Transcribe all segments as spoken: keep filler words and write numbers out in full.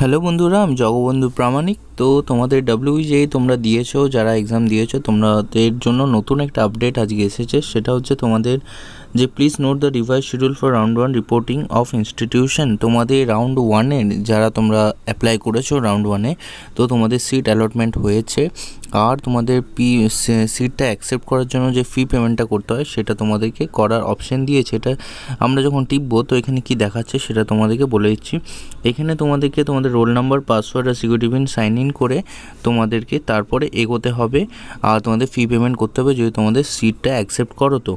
Hello बंधुरा आमि जगबंधु प्रामाणिक। तो तुम्हारे डब्ल्यूजे तुम्हारा दिएছো যারা एग्जाम दिएছো তোমাদের জন্য নতুন একটা আপডেট আজকে এসেছে। সেটা হচ্ছে তোমাদের যে please note the revise schedule for round one reporting of institution. তোমাদের রাউন্ড ওয়ানে যারা তোমরা অ্যাপ্লাই করেছো রাউন্ড ওয়ানে তো তোমাদের সিট অ্যালটমেন্ট হয়েছে। আর তোমাদের পি সিটটা অ্যাকসেপ্ট করার জন্য যে ফি পেমেন্টটা করতে হয় সেটা তোমাদেরকে করার অপশন দিয়েছে। এটা আমরা যখন টিপবো তো এখানে কি দেখাচ্ছে সেটা তোমাদেরকে বলে দিচ্ছি। এখানে তোমাদেরকে তোমাদের রোল নাম্বার, পাসওয়ার্ড আর সিকিউরিটি পিন সাইন ইন করে তোমাদেরকে তারপরে এগোতে হবে আর তোমাদের ফি পেমেন্ট করতে হবে যদি তোমাদের সিটটা অ্যাকসেপ্ট করো তো।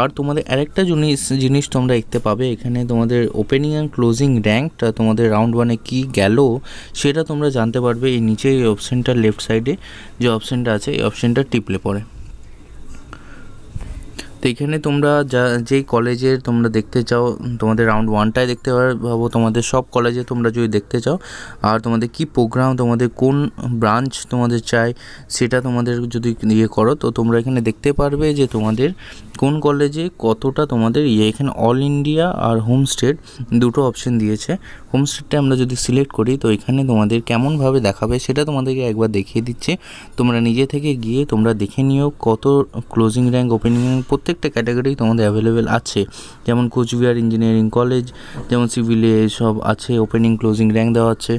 আর তোমাদের আরেকটা জিনিস জিনিস তোমরা দেখতে পাবে এখানে তোমাদের ওপেনিং অ্যান্ড ক্লোজিং র্যাঙ্কটা তোমাদের রাউন্ড ওয়ানে কী গেল সেটা তোমরা জানতে পারবে এই নিচে এই অপশানটা লেফট সাইডে যে অপশানটা আছে এই অপশানটা টিপলে পরে। তো এখানে তোমরা যা যেই কলেজের তোমরা দেখতে চাও তোমাদের রাউন্ড ওয়ানটায় দেখতে পাবো তোমাদের সব কলেজে তোমরা যদি দেখতে চাও। আর তোমাদের কি প্রোগ্রাম তোমাদের কোন ব্রাঞ্চ তোমাদের চাই সেটা তোমাদের যদি ইয়ে করো তো তোমরা এখানে দেখতে পারবে যে তোমাদের কোন কলেজে কতটা তোমাদের ইয়ে। এখানে অল ইন্ডিয়া আর হোম স্টেট দুটো অপশন দিয়েছে। হোম স্টেটটা আমরা যদি সিলেক্ট করি তো এখানে তোমাদের কেমনভাবে দেখাবে সেটা তোমাদেরকে একবার দেখিয়ে দিচ্ছে। তোমরা নিজে থেকে গিয়ে তোমরা দেখে নিও কত ক্লোজিং র্যাঙ্ক ওপেনিং র্যাঙ্ক প্রত্যেকটা ক্যাটাগরি তোমাদের অ্যাভেলেবেল আছে। যেমন কুচবিহার ইঞ্জিনিয়ারিং কলেজ যেমন সিভিলে সব আছে ওপেনিং ক্লোজিং র্যাঙ্ক দেওয়া আছে।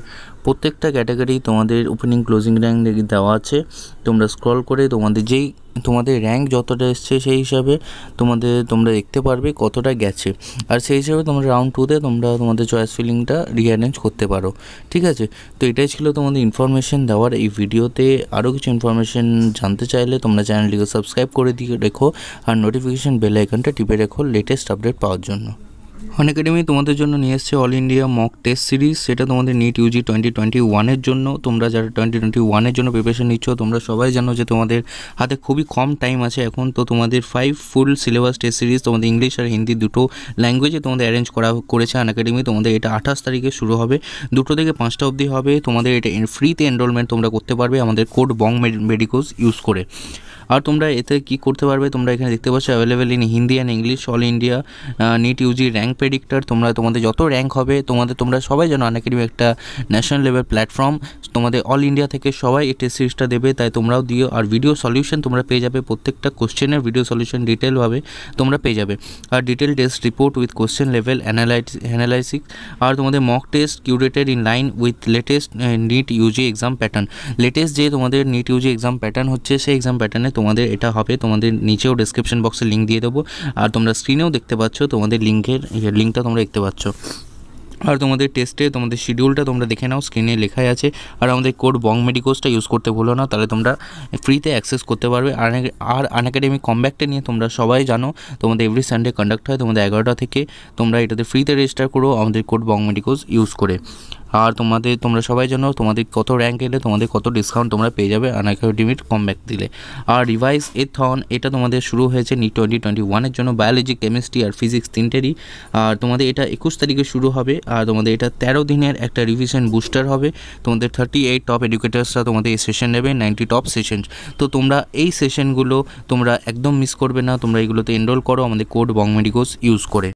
প্রত্যেকটা ক্যাটাগরি তোমাদের ওপেনিং ক্লোজিং র্যাঙ্ক দেওয়া আছে। তোমরা স্ক্রল করে তোমাদের যেই তোমাদের র্যাঙ্ক যতটা এসছে সেই হিসাবে তোমাদের তোমরা দেখতে পারবে কতটা গেছে। আর সেই হিসাবে তোমরা রাউন্ড টুতে তোমরা তোমাদের চয়েস ফিলিংটা রিঅ্যারেঞ্জ করতে পারো। ঠিক আছে, তো এটাই ছিল তোমাদের ইনফরমেশান দেওয়ার এই ভিডিওতে। আরও কিছু ইনফরমেশান জানতে চাইলে তোমরা চ্যানেলটিকে সাবস্ক্রাইব করে দিয়ে রেখো আর নোটিফিকেশান বেল আইকনটা টিপে রেখো লেটেস্ট আপডেট পাওয়ার জন্য। অনএকাডেমি তোমাদের জন্য নিয়ে এসছে all India mock test series. সেটা তোমাদের নিট ইউজি টোয়েন্টি টোয়েন্টি ওয়ানের জন্য। তোমরা যারা টোয়েন্টি টোয়েন্টি ওয়ানের জন্য প্রিপারেশন নিচ্ছ তোমরা সবাই জানো যে তোমাদের হাতে খুবই কম টাইম আছে এখন। তো তোমাদের five full syllabus test series তোমাদের ইংলিশ আর হিন্দি দুটো ল্যাঙ্গুয়েজে তোমাদের অ্যারেঞ্জ করা করেছে অনএকাডেমি। তোমাদের এটা আঠাশ তারিখে শুরু হবে, দুটো থেকে পাঁচটা অবধি হবে। তোমাদের এটা ফ্রিতে এনরোলমেন্ট তোমরা করতে পারবে আমাদের কোড বং মেডিকোস ইউজ করে। আর তোমরা এতে কী করতে পারবে তোমরা এখানে দেখতে পাচ্ছ available in Hindi and English all India NEET UG rank predictor. তোমরা তোমাদের যত র্যাঙ্ক হবে তোমাদের তোমরা সবাই জানো অনএকাডেমি একটা ন্যাশনাল লেভেল প্ল্যাটফর্ম। তোমাদের অল ইন্ডিয়া থেকে সবাই এই টেস্ট সিরিজটা দেবে তাই তোমরাও দিও। আর ভিডিও সলিউশন তোমরা পেয়ে যাবে প্রত্যেকটা কোশ্চেনের ভিডিও সলিউশন ডিটেলভাবে তোমরা পেয়ে যাবে। আর detail test report with question level analysis আর তোমাদের mock test curated in line with latest NEET UG exam pattern. Latest যে তোমাদের নিট ইউজি এক্সাম প্যাটার্ন হচ্ছে সেই এক্সাম প্যাটার্নে তোমাদের এটা হবে। তোমাদের নিচেও ডেসক্রিপশন বক্সে লিঙ্ক দিয়ে দেবো আর তোমরা স্ক্রিনেও দেখতে পাচ্ছ তোমাদের লিঙ্কের লিঙ্কটা তোমরা দেখতে পাচ্ছ। আর তোমাদের টেস্টে তোমাদের শিডিউলটা তোমরা দেখে নাও, স্ক্রিনে লেখাই আছে। আর আমাদের কোড বং মেডিকোসটা ইউজ করতে ভুলো না, তাহলে তোমরা ফ্রিতে অ্যাক্সেস করতে পারবে। আর আর আনএকাডেমি কমব্যাকটা নিয়ে তোমরা সবাই জানো তোমাদের এভরি সানডে কন্ডাক্ট হয় তোমাদের এগারোটা থেকে। তোমরা এটাতে ফ্রিতে রেজিস্টার করো আমাদের কোড বং মেডিকোস ইউজ করে। আর তোমাদের তোমরা সবাই জানো তোমাদের কত র্যাঙ্ক এলে তোমাদের কত ডিসকাউন্ট তোমরা পেয়ে যাবে আনএকাডেমির কমব্যাক দিলে। আর রিভাইজ এথন এটা তোমাদের শুরু হয়েছে নিট টোয়েন্টি টোয়েন্টি ওয়ানের জন্য বায়োলজি, কেমিস্ট্রি আর ফিজিক্স তিনটেরই। আর তোমাদের এটা একুশ তারিখে শুরু হবে। আর তোমাদের এটা তেরো দিনের একটা রিভিশন বুস্টার হবে। তোমাদের থার্টি এইট টপ এডুকেটার্সরা তোমাদের এই সেশন নেবে, নাইনটি টপ সেশন। তো তোমরা এই সেশনগুলো তোমরা একদম মিস করবে না, তোমরা এগুলোতে এনরোল করো আমাদের কোড বং মেডিকোস ইউজ করে।